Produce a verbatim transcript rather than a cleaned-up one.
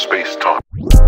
Space Talk.